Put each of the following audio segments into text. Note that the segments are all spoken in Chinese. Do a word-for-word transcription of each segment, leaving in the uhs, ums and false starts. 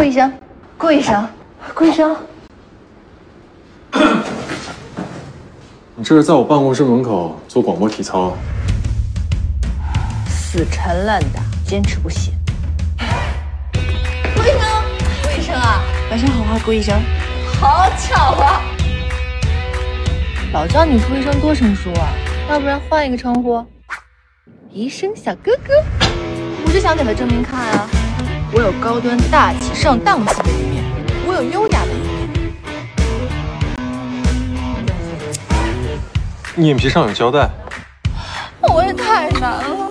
顾医生，顾医生，顾医生，你这是在我办公室门口做广播体操？死缠烂打，坚持不懈。顾医生，顾医生啊，晚上好啊，顾医生。好巧啊！老叫你顾医生多生疏啊，要不然换一个称呼，医生小哥哥。我就想给他证明看啊。 我有高端大气上档次的一面，我有优雅的一面。你眼皮上有胶带，我也太难了。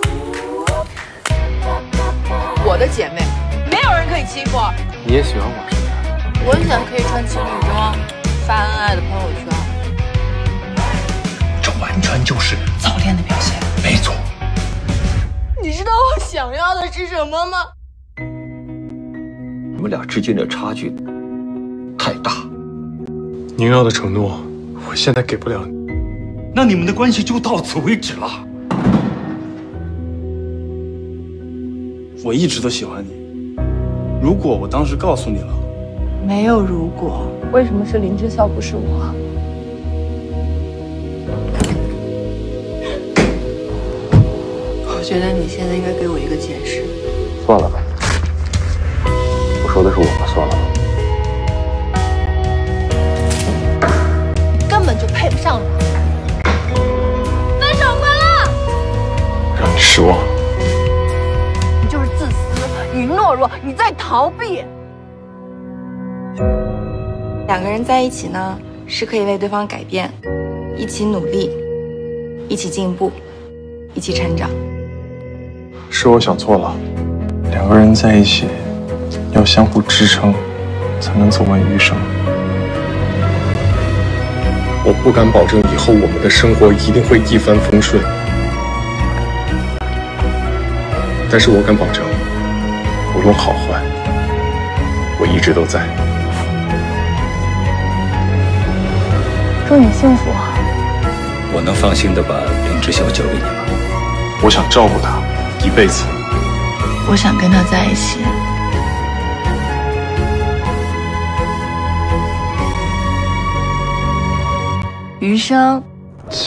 我的姐妹，没有人可以欺负。你也喜欢我是吗？我也想可以穿情侣装，发恩爱的朋友圈。这完全就是早恋的表现。没错。你知道我想要的是什么吗？ 你们俩之间的差距太大，您要的承诺，我现在给不了你，那你们的关系就到此为止了。我一直都喜欢你，如果我当时告诉你了，没有如果，为什么是林之孝不是我？我觉得你现在应该给我一个解释。算了吧。 说的是我吧，算了。你根本就配不上我。分手快乐！让你失望。你就是自私，你懦弱，你在逃避。两个人在一起呢，是可以为对方改变，一起努力，一起进步，一起成长。是我想错了，两个人在一起。 要相互支撑，才能走完余生。我不敢保证以后我们的生活一定会一帆风顺，但是我敢保证，无论好坏，我一直都在。祝你幸福啊！我能放心的把林之晓交给你吗？我想照顾他一辈子。我想跟他在一起。 余生。